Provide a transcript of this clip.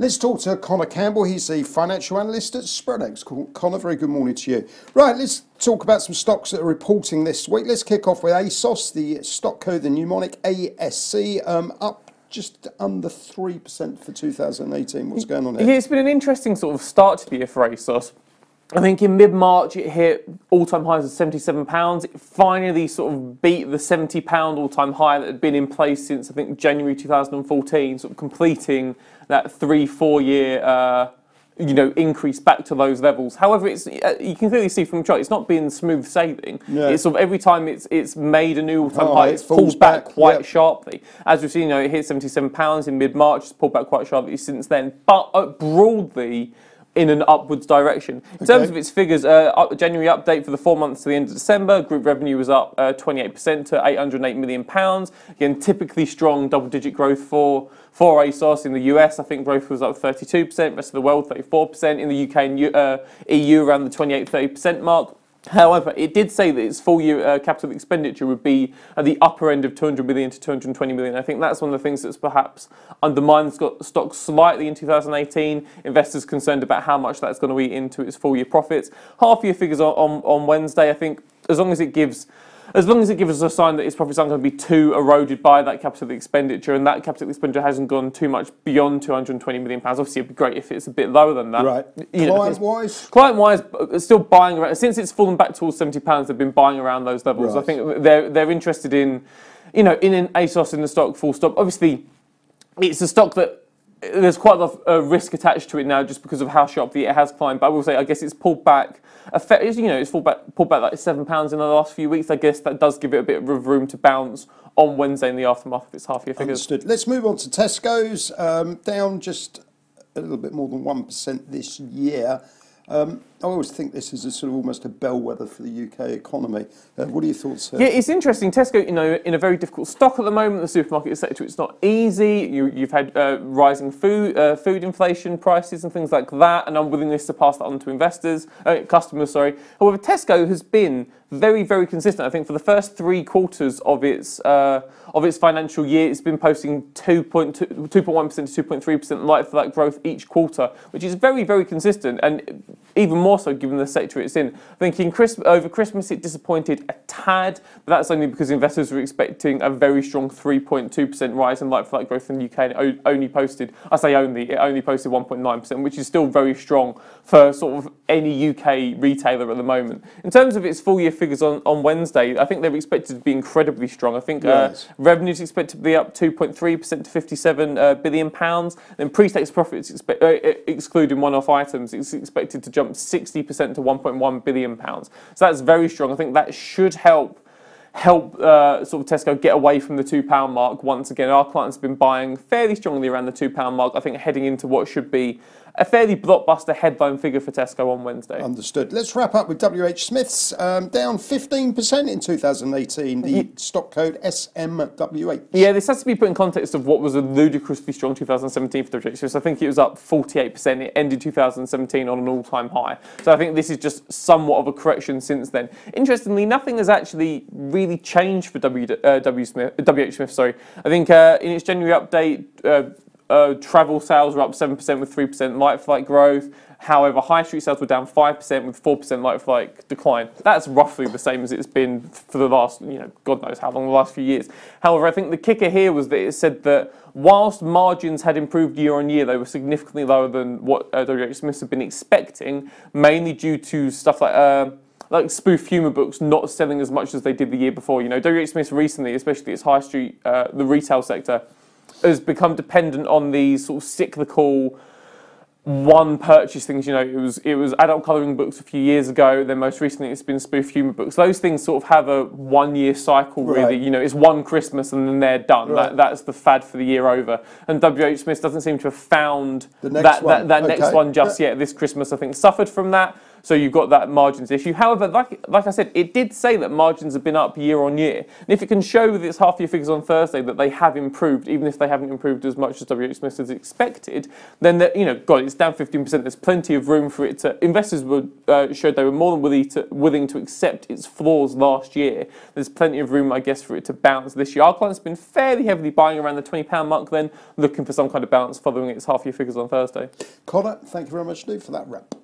Let's talk to Connor Campbell. He's the financial analyst at Spreadex. Connor, very good morning to you. Right, let's talk about some stocks that are reporting this week. Let's kick off with ASOS, the stock code, the mnemonic ASC, up just under 3% for 2018. What's going on here? Yeah, it's been an interesting sort of start to the year for ASOS. I think in mid-March it hit all-time highs of £77. It finally sort of beat the £70 all-time high that had been in place since, I think, January 2014, sort of completing that 3-4 year increase back to those levels. However, it's you can clearly see from the chart it's not been smooth sailing. Yeah. It's sort of every time it's made a new all-time high, it's pulled back quite sharply. As we've seen, it hit £77 in mid-March. It's pulled back quite sharply since then, but broadly in an upwards direction. In terms of its figures, January update for the 4 months to the end of December, group revenue was up 28% to £808 million. Again, typically strong double-digit growth for ASOS. In the US, I think growth was up 32%, rest of the world 34%, in the UK and EU around the 28-30% mark. However, it did say that its full-year capital expenditure would be at the upper end of £200 million to £220 million. I think that's one of the things that's perhaps undermined stock slightly in 2018. Investors concerned about how much that's going to eat into its full-year profits. Half-year figures on Wednesday. I think as long as it gives us a sign that its profits aren't going to be too eroded by that capital expenditure, and that capital expenditure hasn't gone too much beyond £220 million. Obviously, it'd be great if it's a bit lower than that. Right. Client-wise, still buying around. Since it's fallen back towards £70, they've been buying around those levels. Right. I think they're interested in, in an ASOS in the stock, full stop. Obviously, it's a stock that there's quite a lot of risk attached to it now, just because of how sharply it has climbed. But I will say, I guess it's pulled back. It's pulled back like £7 in the last few weeks. I guess that does give it a bit of room to bounce on Wednesday in the aftermath of its half-year figures. Understood. Let's move on to Tesco's, down just a little bit more than 1% this year. I always think this is a sort of almost a bellwether for the UK economy. What are your thoughts here? Yeah, it's interesting. Tesco, in a very difficult stock at the moment. The supermarket sector, it's not easy. You've had rising food inflation prices and things like that, and unwillingness to pass that on to customers. Sorry. However, Tesco has been very, very consistent. I think for the first 3 quarters of its financial year, it's been posting 2.1% to 2.3% like-for-like growth each quarter, which is very, very consistent, and even more so given the sector it's in. I think over Christmas it disappointed a tad, but that's only because investors were expecting a very strong 3.2% rise in like-for-like growth in the UK, and it only posted 1.9%, which is still very strong for sort of any UK retailer at the moment. In terms of its full-year figures on Wednesday, I think they're expected to be incredibly strong. I think revenues expected to be up 2.3% to £57 billion, and pre-tax profits, excluding one-off items, is expected to jump 60% to £1.1 billion. So that's very strong. I think that should help sort of Tesco get away from the £2 mark once again. Our clients have been buying fairly strongly around the £2 mark, I think, heading into what should be a fairly blockbuster headline figure for Tesco on Wednesday. Understood. Let's wrap up with WH Smith's, down 15% in 2018, the stock code SMWH. Yeah, this has to be put in context of what was a ludicrously strong 2017 for WH Smith. So I think it was up 48%. It ended 2017 on an all-time high. So I think this is just somewhat of a correction since then. Interestingly, nothing has actually really changed for WH Smith. I think in its January update, travel sales were up 7% with 3% like-for-like growth. However, high street sales were down 5% with 4% like-for-like decline. That's roughly the same as it's been for the last, God knows how long, the last few years. However, I think the kicker here was that it said that whilst margins had improved year on year, they were significantly lower than what WH Smith had been expecting, mainly due to stuff like spoof humour books not selling as much as they did the year before. WH Smith recently, especially its high street, the retail sector, has become dependent on these sort of cyclical one-purchase things. It was adult colouring books a few years ago. Then most recently, it's been spoof humour books. Those things sort of have a one-year cycle, really. Right. It's one Christmas and then they're done. Right. That's the fad for the year over. And WH Smith doesn't seem to have found that next one just yet. This Christmas, I think, suffered from that. So you've got that margins issue. However, like I said, it did say that margins have been up year on year. And if it can show with its half year figures on Thursday that they have improved, even if they haven't improved as much as WH Smith has expected, then, you know, God, it's down 15%. There's plenty of room for it to... Investors would, showed they were more than willing to accept its flaws last year. There's plenty of room, I guess, for it to bounce this year. Our clients have been fairly heavily buying around the £20 mark then, looking for some kind of balance following its half year figures on Thursday. Connor, thank you very much, Lou, for that wrap.